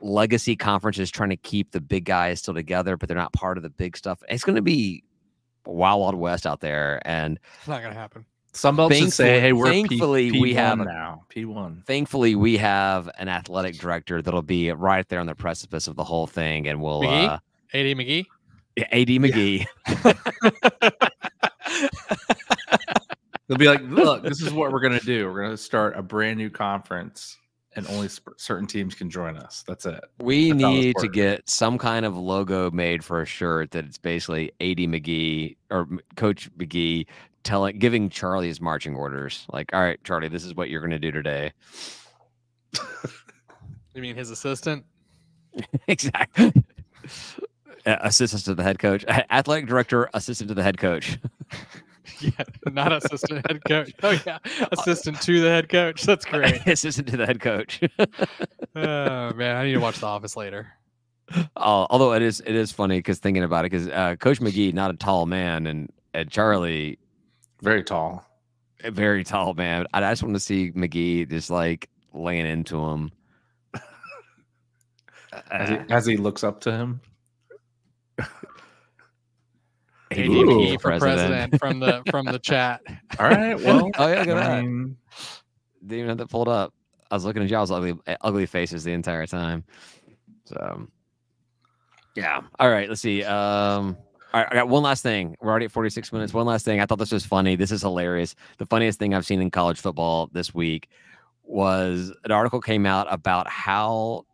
legacy conferences, trying to keep the big guys still together, but they're not part of the big stuff. It's going to be wild, wild west out there. And it's not going to happen. Sun Belt should say, "Hey, we're thankfully P, P1 we have now P one. Thankfully, we have an athletic director that'll be right there on the precipice of the whole thing, and we'll McGee? Uh, A D McGee, yeah, A D McGee. Yeah. They'll be like, look, this is what we're gonna do. We're gonna start a brand new conference, and only certain teams can join us. That's it. We That's need to get some kind of logo made for a shirt that it's basically A D McGee or Coach McGee." telling, giving Charlie his marching orders. Like, all right, Charlie, this is what you're going to do today. You mean his assistant? Exactly. Uh, assistant to the head coach. Athletic director, assistant to the head coach. Yeah, not assistant head coach. Oh, yeah. Assistant to the head coach. That's great. Assistant to the head coach. Oh, man. I need to watch The Office later. Uh, although it is it is funny because thinking about it, because uh, Coach McGee, not a tall man, and, and Charlie, very tall. Very tall, man. I just want to see McGee just like laying into him. As he, as he looks up to him. Hey, Ooh, for president. president from the from the chat. All right. Well, oh yeah, look at that. Didn't even have that pulled up. I was looking at y'all's ugly ugly faces the entire time. So yeah. All right. Let's see. Um. All right. I got one last thing. We're already at forty-six minutes. One last thing. I thought this was funny. This is hilarious. The funniest thing I've seen in college football this week was an article came out about how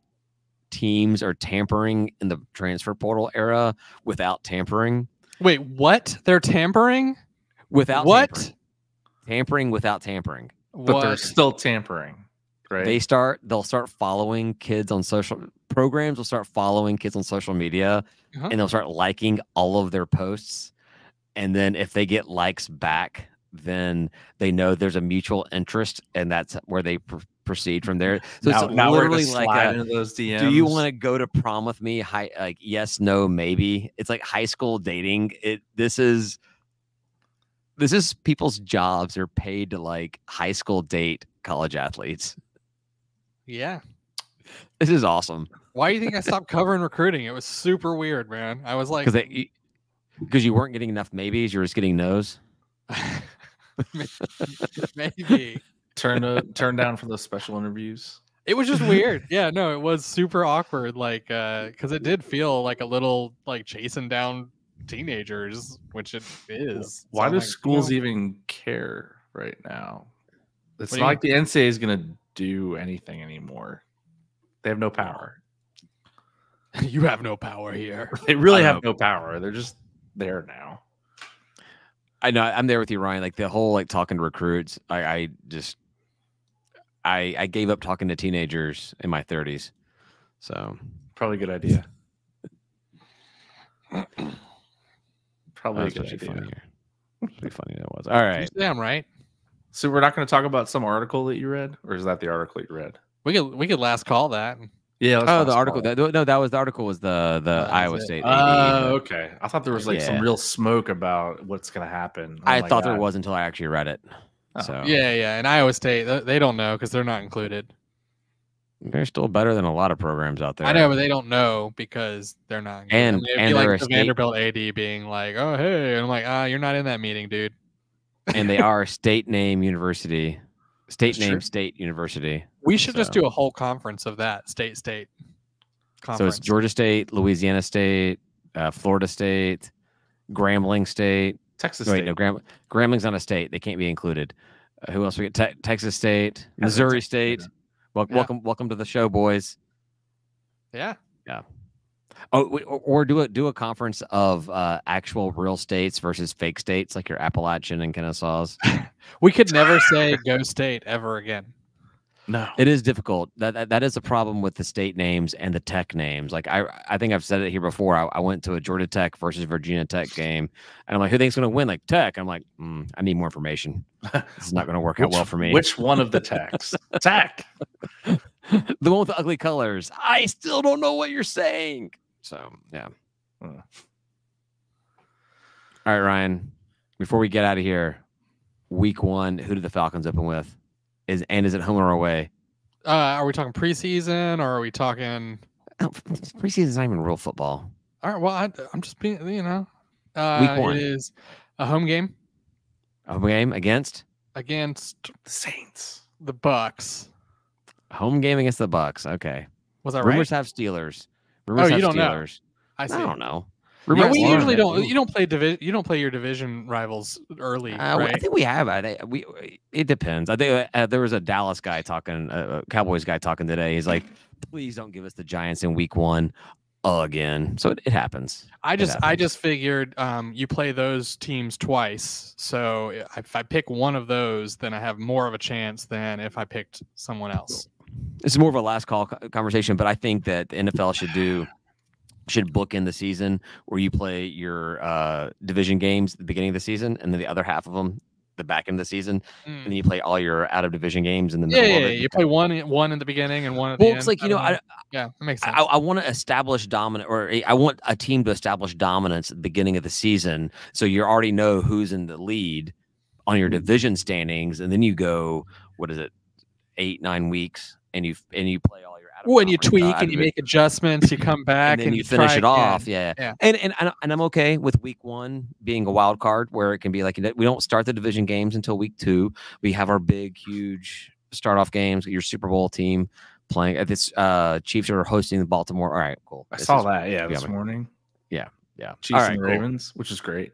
teams are tampering in the transfer portal era without tampering. Wait, what? They're tampering without what? Tampering, tampering without tampering. What? But they're still tampering. Right? They start. They'll start following kids on social programs. Will start following kids on social media, uh-huh. and they'll start liking all of their posts. And then if they get likes back, then they know there's a mutual interest, and that's where they pr proceed from there. So now, it's now literally we're like, a, into those D Ms. Do you want to go to prom with me? Hi, like yes, no, maybe. It's like high school dating. It this is this is people's jobs. They're paid to like high school date college athletes. Yeah, this is awesome. Why do you think I stopped covering recruiting? It was super weird, man. I was like, because you weren't getting enough maybes. You were just getting no's. Maybe turn a, turn down for those special interviews. It was just weird. Yeah, no, it was super awkward. Like, uh, because it did feel like a little like chasing down teenagers, which it is. Why so do like, schools oh. even care right now? It's what not like the N C double A is gonna do anything anymore. They have no power. You have no power here. They really have no power. They're just there now. I know I'm there with you, Ryan. Like the whole like talking to recruits. I, I just I I gave up talking to teenagers in my thirties. So probably a good idea. Probably a good idea. Funnier. Pretty funny that was. All right. Damn right. So we're not going to talk about some article that you read, or is that the article you read? We could we could last call that. Yeah. Let's oh, the article. That, no, that was the article. Was the the oh, Iowa State? Oh, uh, okay. I thought there was like yeah. some real smoke about what's going to happen. Oh, I thought God. there was until I actually read it. Oh. So yeah, yeah. And Iowa State, they don't know because they're not included. They're still better than a lot of programs out there. I know, but they don't know because they're not. Included. And it'd and be like the state... Vanderbilt A D being like, "Oh, hey," and I'm like, "Ah, oh, you're not in that meeting, dude." And they are a state name university. State name, state university. We should so. just do a whole conference of that state state. Conference. So it's Georgia State, Louisiana State, uh, Florida State, Grambling State, Texas. Wait, State. no, Gram Grambling's not a state. They can't be included. Uh, who else? We get Te Texas State, Missouri State. Yeah. Well, yeah. Welcome, welcome to the show, boys. Yeah, yeah. Oh, or, or do a do a conference of uh, actual real states versus fake states, like your Appalachian and Kennesaw's. We could never say "go state" ever again. No, it is difficult. That, that that is a problem with the state names and the Tech names. Like I, I think I've said it here before. I, I went to a Georgia Tech versus Virginia Tech game, and I'm like, who thinks going to win? Like Tech. I'm like, mm, I need more information. It's not going to work which, out well for me. Which one of the Techs? Tech. The one with the ugly colors. I still don't know what you're saying. So yeah. Mm. All right, Ryan. Before we get out of here, week one, who did the Falcons open with? Is and is it home or away? Uh, are we talking preseason or are we talking? Preseason is not even real football. All right. Well, I, I'm just being, you know, uh, week one it is a home game. A home game against against the Saints, the Bucks. Home game against the Bucks. Okay. Was that right? Rumors have Steelers. Rumors oh, you don't Steelers. know. I, see. I don't know. Yeah, we usually don't. You don't play division. You don't play your division rivals early. Uh, right? I think we have. I think we. It depends. I think uh, there was a Dallas guy talking, a uh, Cowboys guy talking today. He's like, "Please don't give us the Giants in Week One." again. So it, it happens. I just happens. I just figured um, you play those teams twice. So if I pick one of those, then I have more of a chance than if I picked someone else. It's more of a last call conversation, but I think that the N F L should do should book in the season where you play your uh, division games at the beginning of the season, and then the other half of them the back end of the season, mm. and then you play all your out of division games in the middle. Yeah, yeah, of it. You play one one in the beginning and one at well, the end. Well, it's like, you know, I, yeah, that makes sense. I, I want to establish dominant, or I want a team to establish dominance at the beginning of the season, so you already know who's in the lead on your division standings, and then you go, what is it, eight nine weeks, and you and you play all your out of. Well, and you tweak and you make adjustments. You come back and, then and you, you finish it off. Yeah. yeah, and and and I'm okay with week one being a wild card, where it can be like we don't start the division games until week two. We have our big, huge start off games. Your Super Bowl team playing at this uh, Chiefs are hosting the Baltimore. All right, cool. I this saw that. Yeah, this morning. Yeah, yeah. Chiefs all right, and Ravens, cool. Which is great.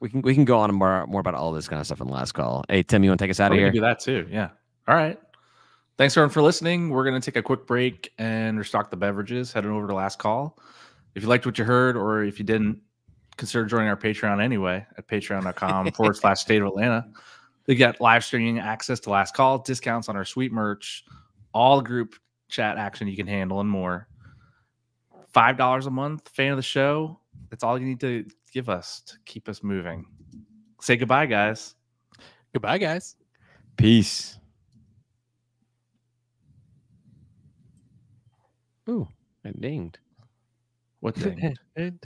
We can we can go on more more about all this kind of stuff in the last call. Hey Tim, you want to take us out We're of here? Do that too. Yeah. All right. Thanks, everyone, for listening. We're going to take a quick break and restock the beverages, heading over to Last Call. If you liked what you heard, or if you didn't, consider joining our Patreon anyway at patreon.com forward slash State of Atlanta. They get live streaming access to Last Call, discounts on our sweet merch, all group chat action you can handle, and more. five dollars a month, fan of the show. That's all you need to give us to keep us moving. Say goodbye, guys. Goodbye, guys. Peace. Ooh, it dinged. What dinged?